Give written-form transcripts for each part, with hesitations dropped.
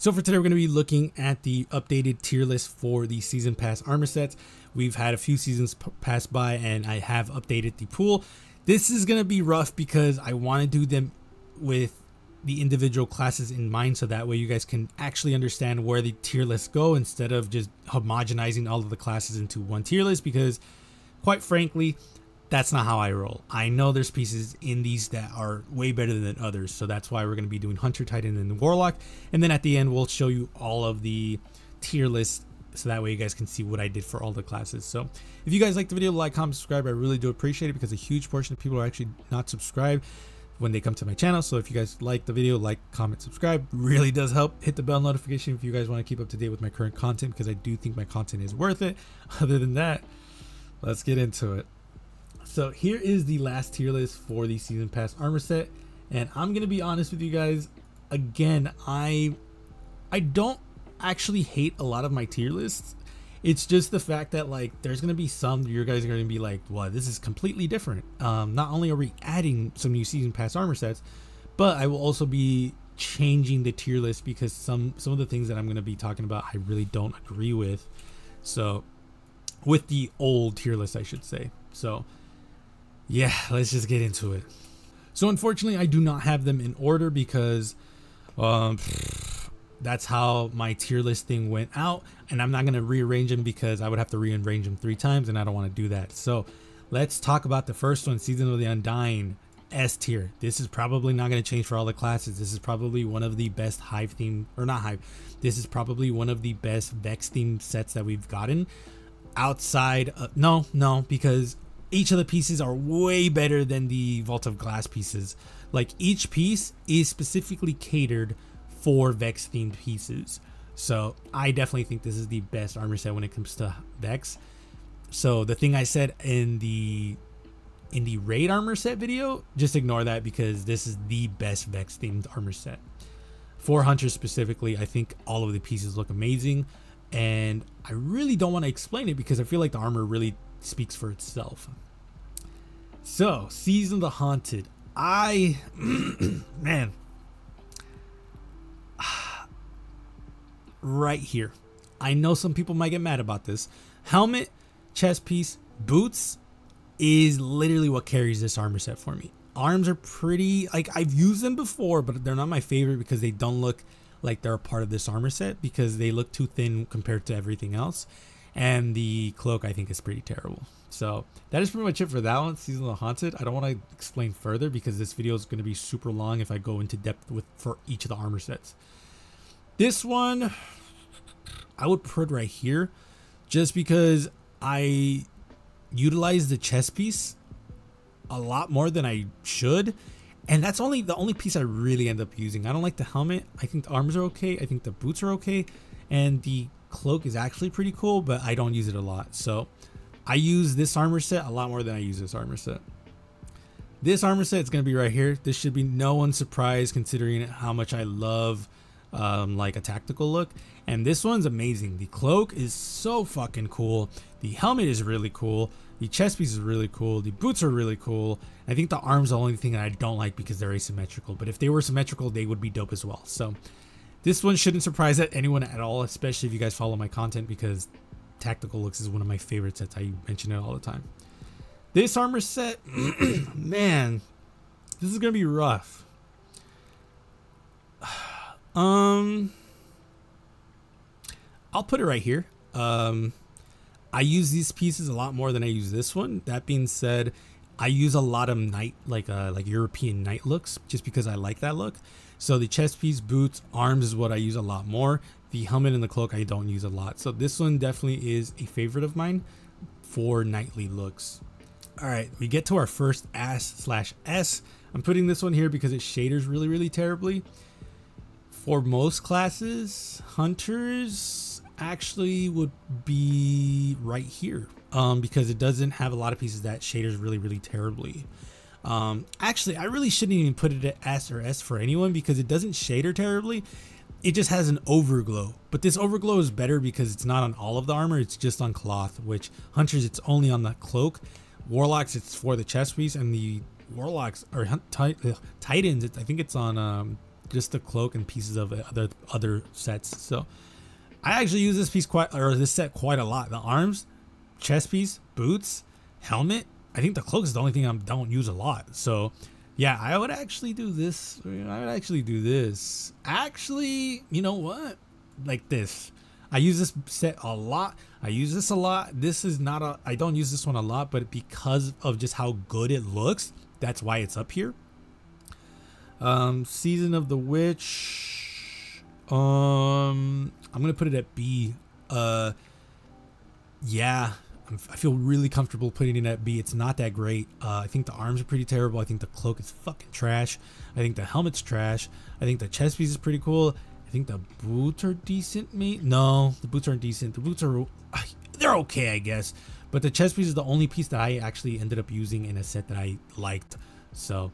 So for today, we're going to be looking at the updated tier list for the season pass armor sets. We've had a few seasons pass by and I have updated the pool. This is going to be rough because I want to do them with the individual classes in mind, so that way you guys can actually understand where the tier lists go instead of just homogenizing all of the classes into one tier list, because quite frankly, that's not how I roll. I know there's pieces in these that are way better than others, so that's why we're going to be doing Hunter, Titan, and Warlock. And then at the end, we'll show you all of the tier lists, so that way you guys can see what I did for all the classes. So if you guys like the video, like, comment, subscribe. I really do appreciate it, because a huge portion of people are actually not subscribed when they come to my channel. So if you guys like the video, like, comment, subscribe, really does help. Hit the bell notification if you guys want to keep up to date with my current content, because I do think my content is worth it. Other than that, let's get into it. So here is the last tier list for the season pass armor set, and I'm gonna be honest with you guys. Again, I don't actually hate a lot of my tier lists. It's just the fact that, like, there's gonna be some you guys are gonna be like, "Wow, this is completely different." Not only are we adding some new season pass armor sets, but I will also be changing the tier list, because some of the things that I'm gonna be talking about I really don't agree with. So with the old tier list, I should say. So yeah, let's just get into it. So unfortunately, I do not have them in order, because that's how my tier list thing went out, and I'm not going to rearrange them because I would have to rearrange them 3 times, and I don't want to do that. So let's talk about the first one, Season of the Undying, S tier. This is probably not going to change for all the classes. This is probably one of the best Hive theme, or not Hive, this is probably one of the best Vex theme sets that we've gotten outside of, no, because each of the pieces are way better than the Vault of Glass pieces. Like, each piece is specifically catered for Vex themed pieces. So I definitely think this is the best armor set when it comes to Vex. So the thing I said in the raid armor set video, just ignore that, because this is the best Vex themed armor set. For Hunter specifically, I think all of the pieces look amazing, and I really don't want to explain it because I feel like the armor really speaks for itself. So Season of the Haunted, I man, right here, I know some people might get mad about this. Helmet, chest piece, boots is literally what carries this armor set for me. Arms are pretty, like, I've used them before, but they're not my favorite because they don't look like they're a part of this armor set, because they look too thin compared to everything else. And the cloak, I think, is pretty terrible. So that is pretty much it for that one, Season of the Haunted. I don't want to explain further because this video is going to be super long if I go into depth with for each of the armor sets. This one, I would put right here just because I utilize the chest piece a lot more than I should. And that's only the only piece I really end up using. I don't like the helmet. I think the arms are okay. I think the boots are okay. And the cloak is actually pretty cool, but I don't use it a lot. So I use this armor set a lot more than I use this armor set. This armor set is going to be right here. This should be no one's surprise considering how much I love like a tactical look, and this one's amazing. The cloak is so fucking cool. The helmet is really cool. The chest piece is really cool. The boots are really cool. I think the arms are the only thing that I don't like because they're asymmetrical, but if they were symmetrical, they would be dope as well. So this one shouldn't surprise anyone at all, especially if you guys follow my content, because tactical looks is one of my favorite sets. I mention it all the time. This armor set, man, this is going to be rough. I'll put it right here. I use these pieces a lot more than I use this one. That being said, I use a lot of night, like European night looks, just because I like that look. So the chest piece, boots, arms is what I use a lot more. The helmet and the cloak I don't use a lot. So this one definitely is a favorite of mine for nightly looks. All right, we get to our first S/S. I'm putting this one here because it shaders really, really terribly. For most classes, Hunters actually would be right here because it doesn't have a lot of pieces that shaders really, really terribly. Actually, I really shouldn't even put it at S or S for anyone because it doesn't shader terribly. It just has an overglow, but this overglow is better because it's not on all of the armor. It's just on cloth, which Hunters, it's only on the cloak. Warlocks, it's for the chest piece, and the Warlocks or Titans, I think it's on just the cloak and pieces of other sets. So I actually use this piece quite a lot. The arms, chest piece, boots, helmet. I think the cloak is the only thing I don't use a lot. So yeah, I would actually do this. I would actually do this. Actually, you know what? Like this. I use this set a lot. I use this a lot. This is not a, I don't use this one a lot, but because of just how good it looks, that's why it's up here. Season of the Witch. I'm going to put it at B. Yeah, I feel really comfortable putting it at B. It's not that great. I think the arms are pretty terrible. I think the cloak is fucking trash. I think the helmet's trash. I think the chest piece is pretty cool. I think the boots are decent, mate. No, the boots aren't decent. The boots are, they're okay, I guess. But the chest piece is the only piece that I actually ended up using in a set that I liked. So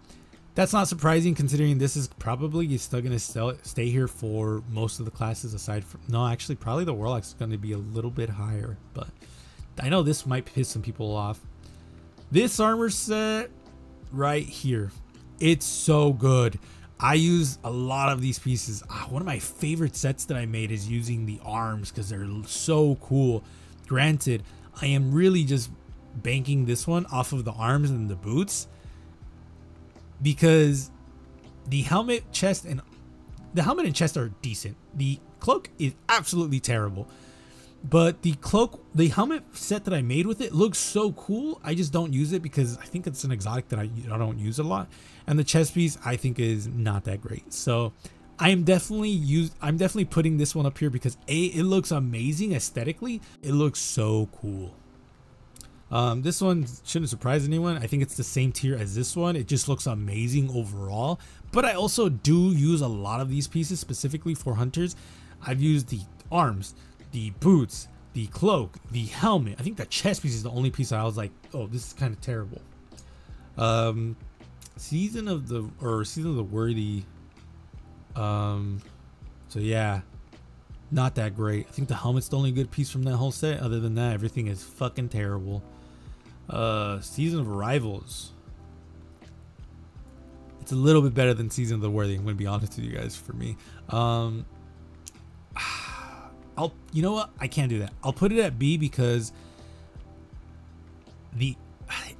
that's not surprising, considering this is probably still going to stay here for most of the classes aside from, no, actually, probably the Warlock is going to be a little bit higher. But I know this might piss some people off. This armor set right here, it's so good. I use a lot of these pieces. One of my favorite sets that I made is using the arms because they're so cool. Granted, I am really just banking this one off of the arms and the boots, because the helmet, chest, and the helmet and chest are decent. The cloak is absolutely terrible, but the cloak, the helmet set that I made with it looks so cool. I just don't use it because I think it's an exotic that I don't use a lot. And the chest piece I think is not that great. So I'm definitely putting this one up here because A, it looks amazing aesthetically. It looks so cool. This one shouldn't surprise anyone. I think it's the same tier as this one. It just looks amazing overall. But I also do use a lot of these pieces specifically for hunters. I've used the arms, the boots, the cloak, the helmet. I think the chest piece is the only piece I was like, oh, this is kind of terrible. Season of the Worthy. So yeah, not that great. I think the helmet's the only good piece from that whole set. Other than that, everything is fucking terrible. Season of Arrivals. It's a little bit better than Season of the Worthy. I'm going to be honest with you guys, for me. You know what? I can't do that. I'll put it at B because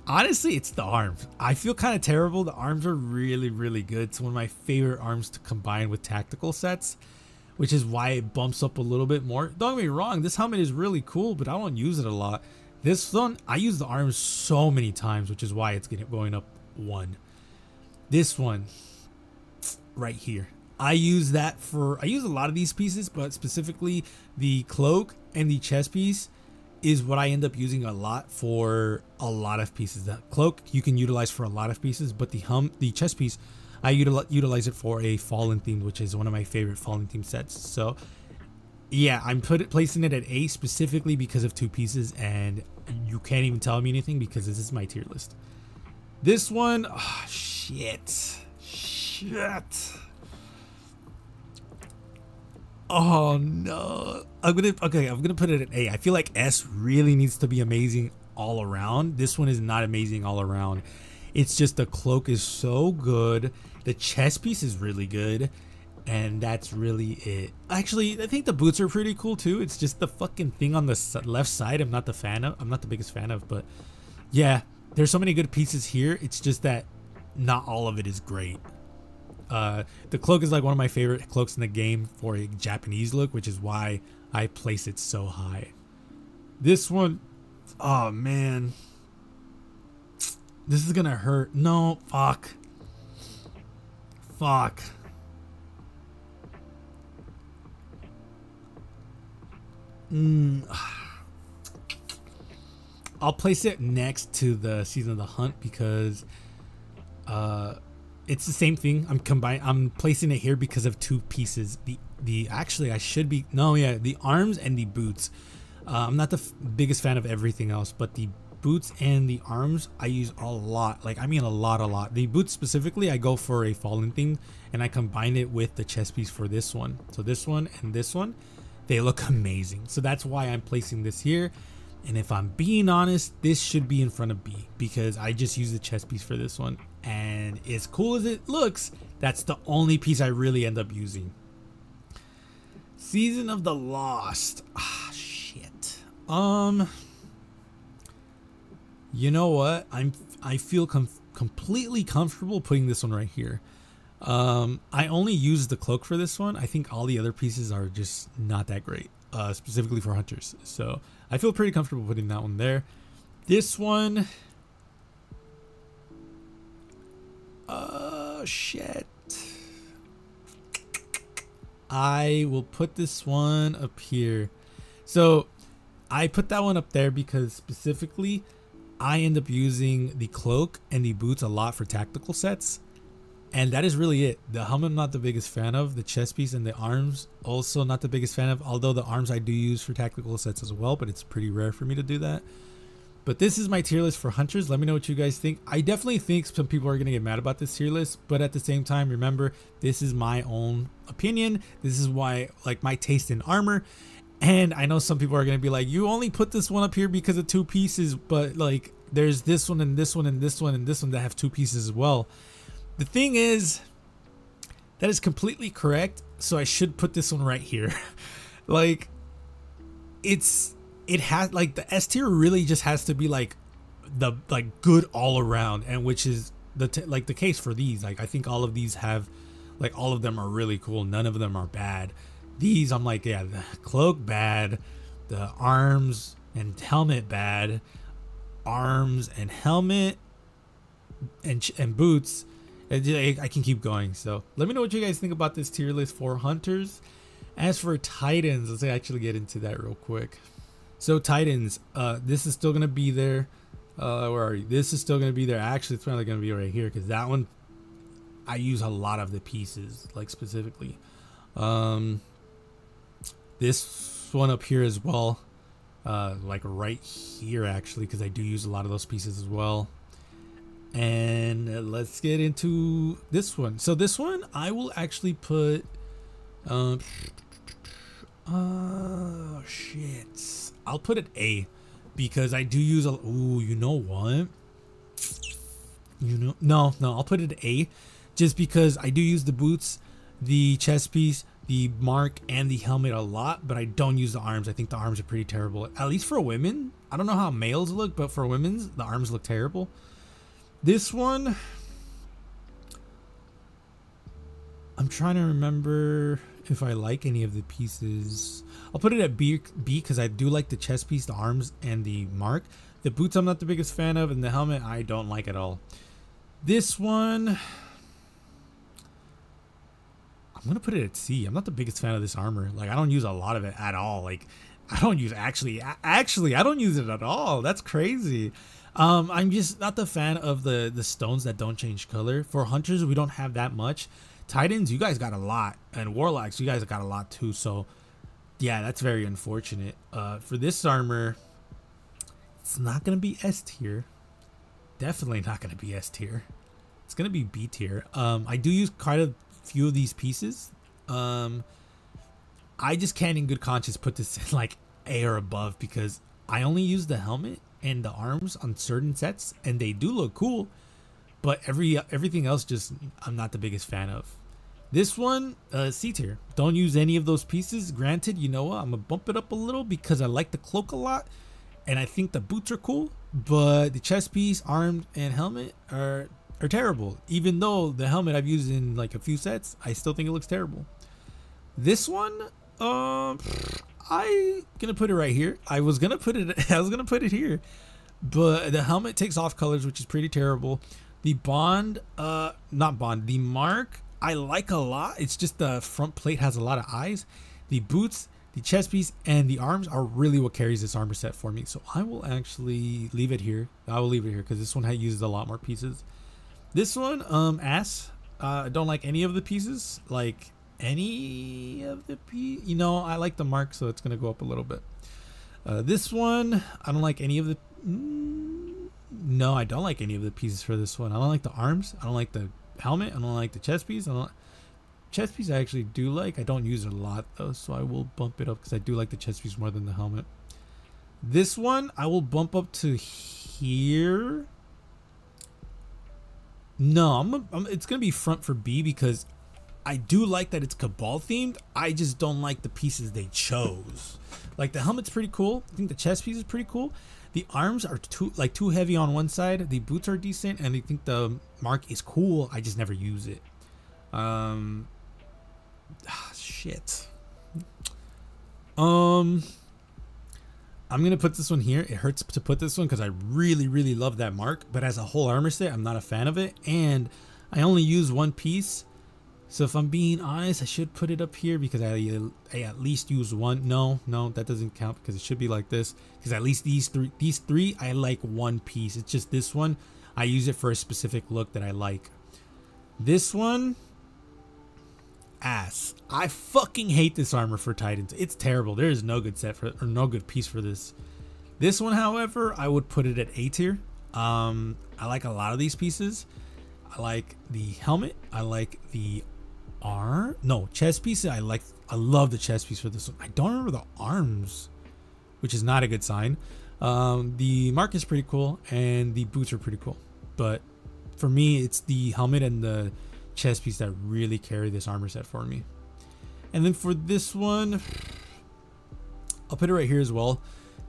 honestly, it's the arms. I feel kind of terrible. The arms are really, really good. It's one of my favorite arms to combine with tactical sets, which is why it bumps up a little bit more. Don't get me wrong, this helmet is really cool, but I don't use it a lot. This one, I use the arms so many times, which is why it's going up one. This one right here. I use a lot of these pieces, but specifically the cloak and the chest piece is what I end up using a lot for a lot of pieces. That cloak you can utilize for a lot of pieces, but the chest piece, I utilize it for a Fallen theme, which is one of my favorite Fallen theme sets. So yeah, I'm placing it at A specifically because of two pieces, and you can't even tell me anything because this is my tier list. This one, oh, shit. Oh no, I'm gonna put it at A. I feel like S really needs to be amazing all around. This one is not amazing all around. It's just the cloak is so good. The chest piece is really good. And that's really it. Actually, I think the boots are pretty cool too. It's just the fucking thing on the left side I'm not the biggest fan of, but yeah, there's so many good pieces here. It's just that not all of it is great. The cloak is like one of my favorite cloaks in the game for a Japanese look, which is why I place it so high. This one, oh man, this is gonna hurt. No, fuck. I'll place it next to the Season of the Hunt because it's the same thing. I'm placing it here because of two pieces. The arms and the boots. I'm not the biggest fan of everything else, but the boots and the arms I use a lot. Like, I mean a lot. The boots specifically, I go for a Fallen thing, and I combine it with the chest piece for this one. So this one and this one, they look amazing. So that's why I'm placing this here. And if I'm being honest, this should be in front of B because I just use the chest piece for this one. And as cool as it looks, that's the only piece I really end up using. Season of the Lost. Ah, shit. You know what? I feel completely comfortable putting this one right here. I only use the cloak for this one. I think all the other pieces are just not that great, specifically for hunters. So I feel pretty comfortable putting that one there. This one, shit. I will put this one up here. So I put that one up there because specifically I end up using the cloak and the boots a lot for tactical sets. And that is really it. The helmet I'm not the biggest fan of. The chest piece and the arms also not the biggest fan of. Although the arms I do use for tactical sets as well, but it's pretty rare for me to do that. But this is my tier list for hunters. Let me know what you guys think. I definitely think some people are going to get mad about this tier list. But at the same time, remember, this is my own opinion. This is why, like, my taste in armor. And I know some people are going to be like, you only put this one up here because of two pieces. But, like, there's this one and this one and this one and this one that have two pieces as well. The thing is, that is completely correct, so I should put this one right here. Like, it has, like, the S tier really just has to be, like, the, like, good all around, and which is the case for these. Like, I think all of these have, like, all of them are really cool. None of them are bad. These, I'm like, yeah, the cloak bad, the arms and helmet bad, arms and helmet and boots. I can keep going. So let me know what you guys think about this tier list for hunters. As for Titans, let's actually get into that real quick. So Titans, this is still gonna be there. Where are you? This is still gonna be there. Actually, it's probably gonna be right here because that one I use a lot of the pieces, like, specifically. This one up here as well, like right here actually, because I do use a lot of those pieces as well. And let's get into this one. So this one I will actually put, oh shit, I'll put it A because I do use a, ooh, you know what? You know, no, I'll put it A just because I do use the boots, the chest piece, the mark, and the helmet a lot, but I don't use the arms. I think the arms are pretty terrible, at least for women. I don't know how males look, but for women's, the arms look terrible. This one, I'm trying to remember if I like any of the pieces. I'll put it at B because I do like the chest piece, the arms, and the mark. The boots I'm not the biggest fan of, and the helmet I don't like at all. This one, I'm going to put it at C. I'm not the biggest fan of this armor. Like, I don't use a lot of it at all. Like, I don't use, actually, I don't use it at all. That's crazy. I'm just not the fan of the stones that don't change color. For hunters, we don't have that much. Titans, you guys got a lot, and warlocks, you guys got a lot too. So yeah, that's very unfortunate. For this armor, it's not gonna be S tier. Definitely not gonna be S tier. It's gonna be B tier. I do use quite a few of these pieces. I just can't in good conscience put this in like A or above because I only use the helmet and the arms on certain sets, and they do look cool, but everything else, just, I'm not the biggest fan of. This one, C tier. Don't use any of those pieces. Granted, you know what, I'm gonna bump it up a little because I like the cloak a lot, and I think the boots are cool, but the chest piece, arms, and helmet are terrible. Even though the helmet I've used in like a few sets, I still think it looks terrible. This one, I'm gonna put it right here. I was gonna put it here, but the helmet takes off colors, which is pretty terrible. The mark I like a lot. It's just the front plate has a lot of eyes. The boots, the chest piece, and the arms are really what carries this armor set for me. So I will actually leave it here. I will leave it here because this one uses a lot more pieces. This one, ass. I don't like any of the pieces. Like, any of the P, you know, I like the mark, so it's gonna go up a little bit. This one, I don't like any of the, no, I don't like any of the pieces for this one. I don't like the arms, I don't like the helmet, I don't like the chest piece. Chest piece I actually do like. I don't use it a lot though, so I will bump it up because I do like the chest piece more than the helmet. This one I will bump up to here. No, it's gonna be front for B because I do like that it's Cabal themed. I just don't like the pieces they chose. Like the helmet's pretty cool. I think the chest piece is pretty cool. The arms are too heavy on one side. The boots are decent, and I think the mark is cool. I just never use it. Shit. I'm gonna put this one here. It hurts to put this one because I really, really love that mark, but as a whole armor set, I'm not a fan of it, and I only use one piece. So if I'm being honest, I should put it up here because I at least use one. No, that doesn't count because it should be like this. Because at least these three, I like one piece. It's just this one, I use it for a specific look that I like. This one, ass. I fucking hate this armor for Titans. It's terrible. There is no good set for, or no good piece for this. This one, however, I would put it at A tier. I like a lot of these pieces. I like the helmet. I like the arm. No, chest piece. I love the chest piece for this one. I don't remember the arms, which is not a good sign. The mark is pretty cool, and the boots are pretty cool. But for me, it's the helmet and the chest piece that really carry this armor set for me. And then for this one, I'll put it right here as well,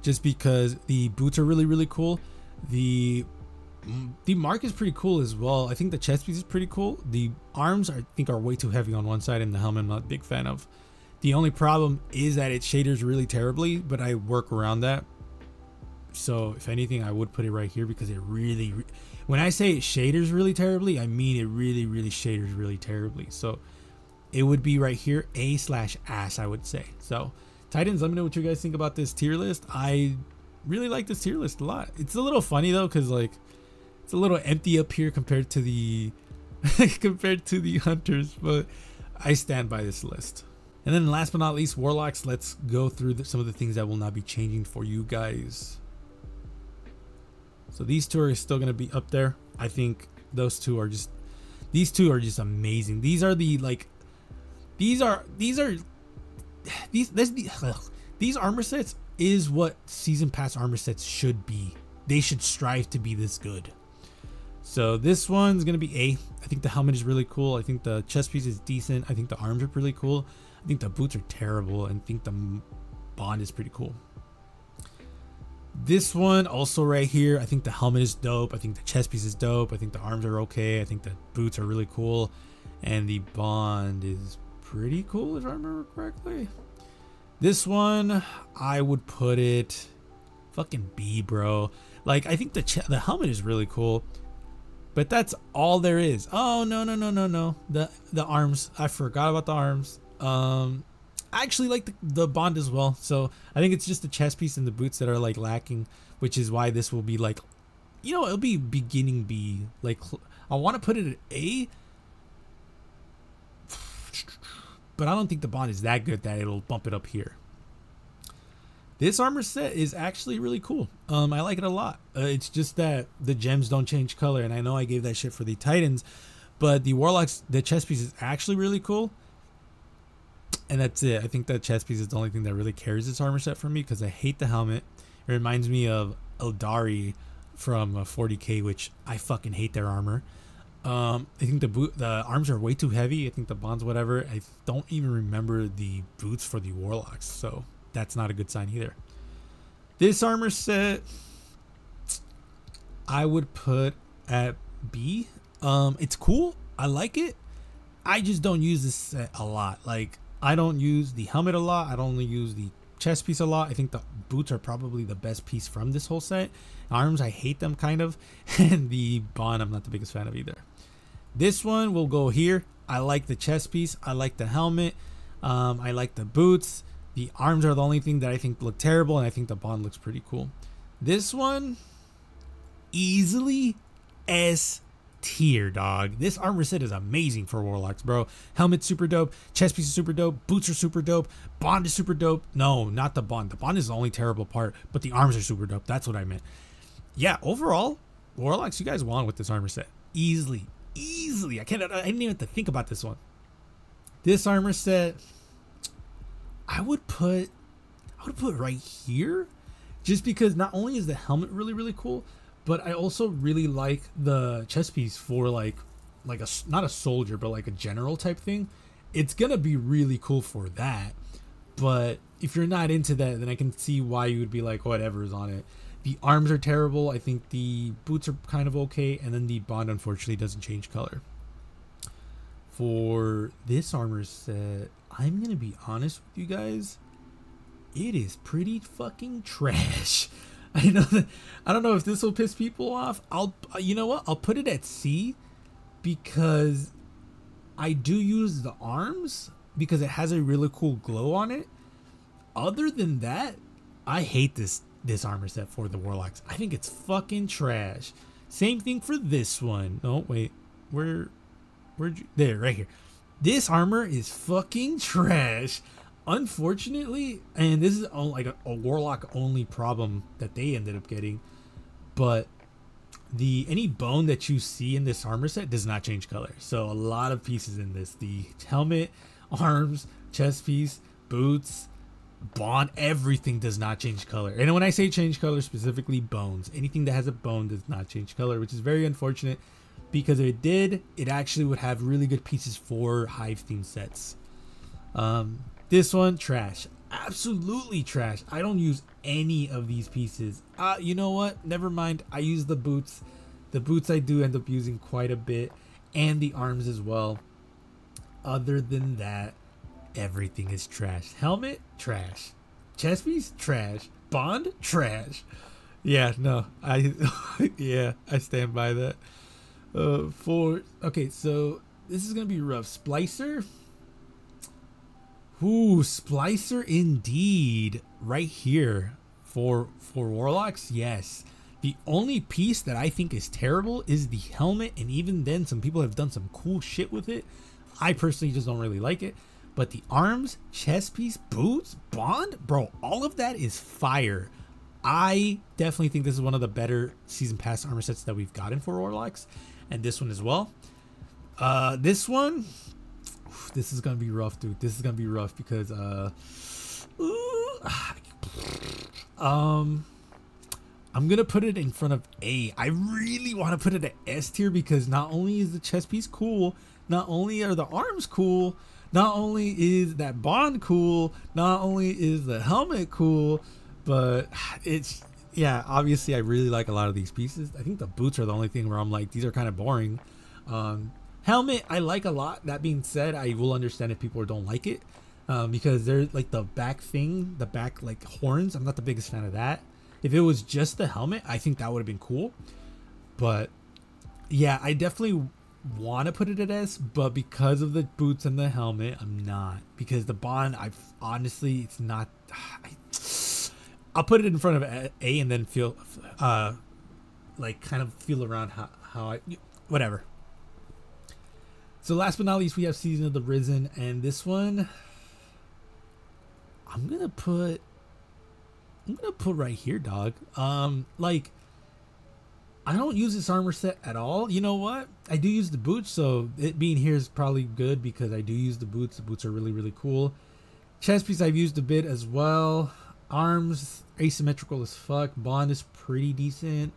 just because the boots are really, really cool. The mark is pretty cool as well. I think the chest piece is pretty cool. The arms I think are way too heavy on one side, and the helmet I'm not a big fan of. The only problem is that it shaders really terribly, but I work around that. So if anything, I would put it right here because it really, when I say it shaders really terribly, I mean it really, really shaders really terribly. So it would be right here, A/ass, I would say. So Titans, let me know what you guys think about this tier list. I really like this tier list a lot. It's a little funny though, because like it's a little empty up here compared to the Hunters, but I stand by this list. And then last but not least, Warlocks. Let's go through some of the things that will not be changing for you guys. So these two are still going to be up there. I think those two are just, these two are just amazing. These are the, like, these armor sets is what season pass armor sets should be. They should strive to be this good. So this one's going to be A. I think the helmet is really cool. I think the chest piece is decent. I think the arms are pretty cool. I think the boots are terrible. And I think the bond is pretty cool. This one also right here, I think the helmet is dope. I think the chest piece is dope. I think the arms are okay. I think the boots are really cool. And the bond is pretty cool, if I remember correctly. This one, I would put it fucking B, bro. Like, I think the helmet is really cool. But that's all there is. Oh, no. The arms. I forgot about the arms. I actually like the bond as well, so I think it's just the chest piece and the boots that are like lacking, which is why this will be like, you know, it'll be beginning B. Like, I want to put it at A, but I don't think the bond is that good that it'll bump it up here. This armor set is actually really cool. I like it a lot. It's just that the gems don't change color, and I know I gave that shit for the Titans, but the Warlocks, the chest piece is actually really cool. And that's it. I think that chest piece is the only thing that really carries this armor set for me, because I hate the helmet. It reminds me of Eldari from 40k, which I fucking hate their armor. I think the arms are way too heavy. I think the bonds, whatever. I don't even remember the boots for the Warlocks, so that's not a good sign either. This armor set, I would put at B. It's cool. I like it. I just don't use this set a lot. Like, I don't use the helmet a lot. I don't use the chest piece a lot. I think the boots are probably the best piece from this whole set. Arms, I hate them kind of. And the bond, I'm not the biggest fan of either. This one will go here. I like the chest piece. I like the helmet. I like the boots. The arms are the only thing that I think look terrible. And I think the bond looks pretty cool. This one, easily S tier, dog. This armor set is amazing for Warlocks, bro. Helmet's super dope, chest piece is super dope, boots are super dope, bond is super dope. No, not the bond. The bond is the only terrible part, but the arms are super dope. That's what I meant. Yeah, overall, Warlocks, you guys won with this armor set. Easily. I didn't even have to think about this one. This armor set, I would put right here, just because not only is the helmet really, really cool, But I also really like the chess piece for like a, not a soldier, but like a general type thing. It's gonna be really cool for that. But if you're not into that, then I can see why you would be like, whatever is on it. The arms are terrible. I think the boots are kind of okay. And then the bond, unfortunately, doesn't change color. For this armor set, I'm going to be honest with you guys. It is pretty fucking trash. I know that. I don't know if this will piss people off. You know what? I'll put it at C because I do use the arms because it has a really cool glow on it. Other than that, I hate this armor set for the Warlocks. I think it's fucking trash. Same thing for this one. Oh wait, where'd you, there, right here. This armor is fucking trash. Unfortunately, and this is like a Warlock only problem that they ended up getting, but any bone that you see in this armor set does not change color. So a lot of pieces in this, the helmet, arms, chest piece, boots, bond, everything does not change color. And when I say change color, specifically bones, anything that has a bone does not change color, which is very unfortunate because if it did, it actually would have really good pieces for hive theme sets. This one, trash, absolutely trash. I don't use any of these pieces. You know what, never mind, I use the boots. The boots I do end up using quite a bit, and the arms as well. Other than that, everything is trash. Helmet, trash. Chest piece, trash. Bond, trash. Yeah, no, I stand by that. Okay, so this is gonna be rough. Splicer. Ooh, Splicer indeed. Right here for Warlocks, yes. The only piece that I think is terrible is the helmet, and even then, some people have done some cool shit with it. I personally just don't really like it. But the arms, chest piece, boots, bond, bro, all of that is fire. I definitely think this is one of the better season pass armor sets that we've gotten for Warlocks, and this one as well. This one, this is gonna be rough, dude. This is gonna be rough because I'm gonna put it in front of A. I really want to put it at S tier because not only is the chest piece cool, not only are the arms cool, not only is that bond cool, not only is the helmet cool, but it's, yeah, obviously I really like a lot of these pieces. I think the boots are the only thing where I'm like, these are kind of boring. Helmet, I like a lot. That being said, I will understand if people don't like it because they're like the back thing, the back like horns. I'm not the biggest fan of that. If it was just the helmet, I think that would have been cool. But yeah, I definitely want to put it at S, but because of the boots and the helmet, I'm not, because the bond, I've honestly, it's not, I'll put it in front of A and then feel like kind of feel around how I, whatever. So last but not least, we have Season of the Risen, and this one I'm gonna put right here, dog. Like, I don't use this armor set at all. You know what? I do use the boots, so it being here is probably good because I do use the boots. The boots are really, really cool. Chest piece I've used a bit as well. Arms, asymmetrical as fuck. Bond is pretty decent.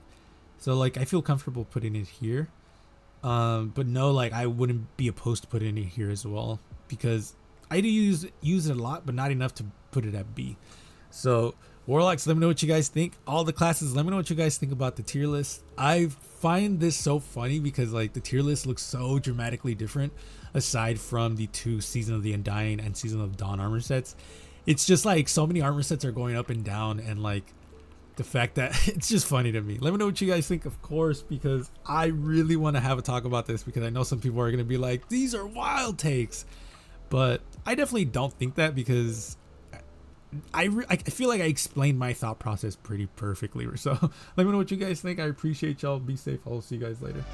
So, like, I feel comfortable putting it here. But no, like, I wouldn't be opposed to putting it here as well because I do use it a lot, but not enough to put it at B. So, Warlocks, let me know what you guys think. All the classes, let me know what you guys think about the tier list. I find this so funny because like the tier list looks so dramatically different aside from the two Season of the Undying and Season of Dawn armor sets. It's just like so many armor sets are going up and down, and like the fact that it's just funny to me. Let me know what you guys think, of course, because I really want to have a talk about this because I know some people are going to be like, these are wild takes. But I definitely don't think that because I feel like I explained my thought process pretty perfectly. So let me know what you guys think. I appreciate y'all. Be safe. I'll see you guys later.